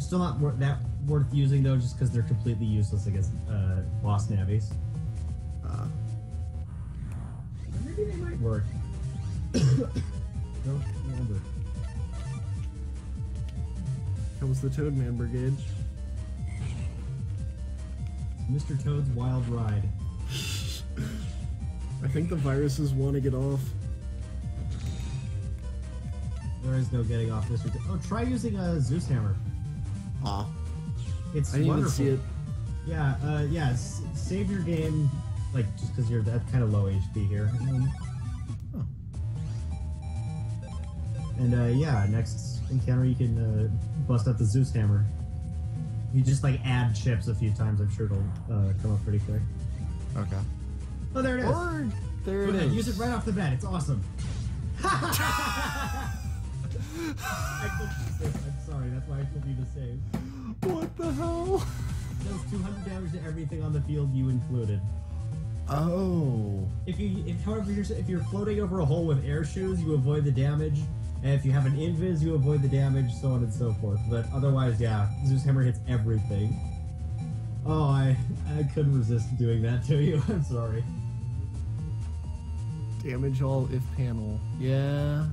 Still not worth using though, just because they're completely useless against boss navies. Maybe they might work. Don't remember. That was the Toadman Brigade. It's Mr. Toad's Wild Ride. I think the viruses want to get off. There is no getting off this week. Oh, try using a Zeus Hammer. Aw. It's wonderful. I didn't even see it. Yeah, yeah. Save your game, like, just because you're that kind of low HP here. And yeah, next encounter you can bust out the Zeus Hammer. You just like add chips a few times, I'm sure it'll come up pretty quick. Okay. Oh, there it is. Or, there it is. Use it right off the bat. It's awesome. I clicked save. I'm sorry. That's why I told you to save. What the hell? That was 200 damage to everything on the field, you included. Oh. If you're floating over a hole with air shoes, you avoid the damage. And if you have an invis, you avoid the damage, so on and so forth. But otherwise, yeah, Zeus Hammer hits everything. Oh, I couldn't resist doing that to you. I'm sorry. Damage all if panel. Yeah.